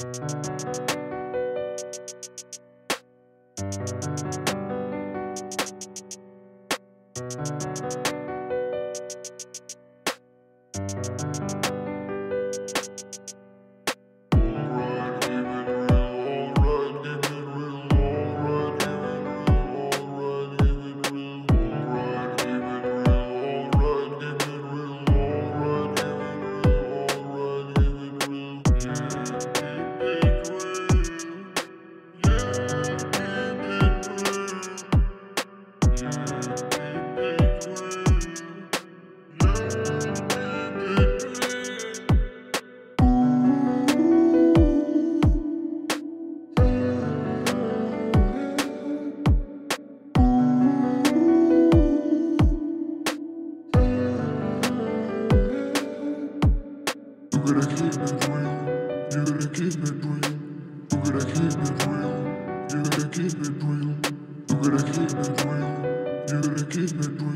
You gotta keep it real, you gotta keep it real, you gotta keep it real, you gotta keep it real, you gotta keep it real, you gotta keep it real, you gotta keep it real, you gotta keep it real.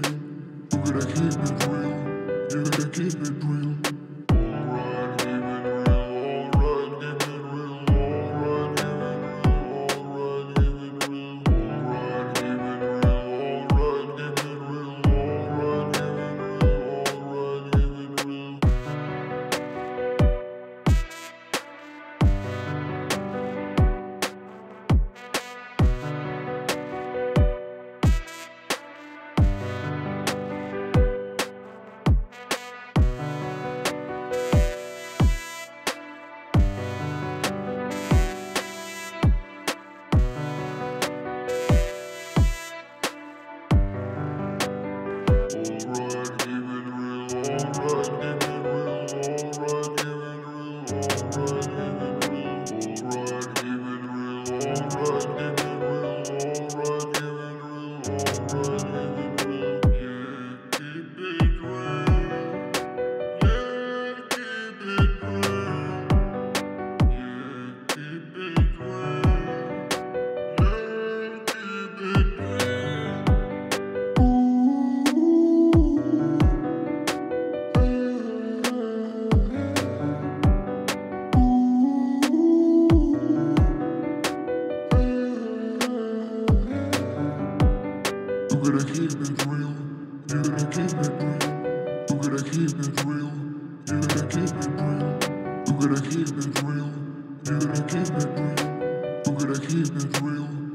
You gotta keep it real, you gotta keep it real, you gotta keep it real, you gotta keep it real, you gotta keep it real, you gotta keep it real, you gotta keep it real, you gotta keep it real. You gotta keep it real, you gotta keep it real, you gotta keep it real, you gotta keep it real, you gotta keep it real, you gotta keep it real.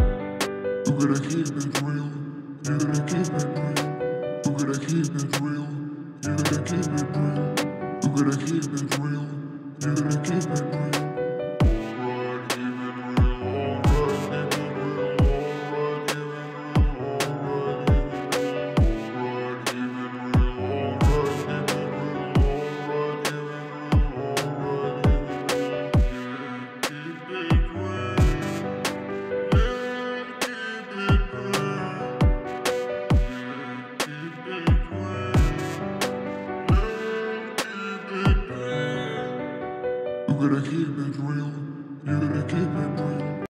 You gotta keep it real, you gotta keep it real.